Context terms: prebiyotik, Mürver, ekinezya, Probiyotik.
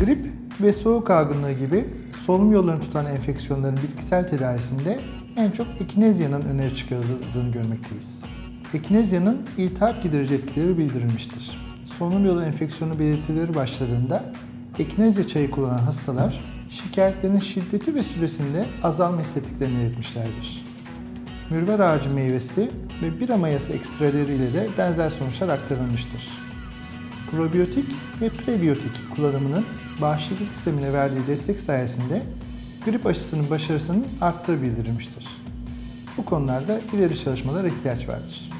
Grip ve soğuk algınlığı gibi solunum yollarını tutan enfeksiyonların bitkisel tedavisinde en çok ekinezyanın öne çıkarıldığını görmekteyiz. Ekinezyanın iltihap giderici etkileri bildirilmiştir. Solunum yolu enfeksiyonu belirtileri başladığında ekinezya çayı kullanan hastalar şikayetlerin şiddeti ve süresinde azalma hissettiklerini iletmişlerdir. Mürver ağacı meyvesi ve bira mayası ekstreleri ile de benzer sonuçlar aktarılmıştır. Probiyotik ve prebiyotik kullanımının bağışıklık sistemine verdiği destek sayesinde grip aşısının başarısının arttığı bildirilmiştir. Bu konularda ileri çalışmalara ihtiyaç vardır.